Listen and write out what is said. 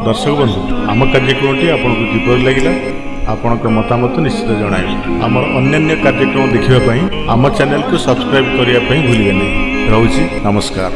दर्शक बंधु आम कार्यक्रम टी आपको किपर लगे आपणक मतामत निश्चित जणाइबे। आमर अन्य कार्यक्रम देखिबा पई आम चैनल को सब्सक्राइब करिया पई भूलिबे नै। रहउची नमस्कार।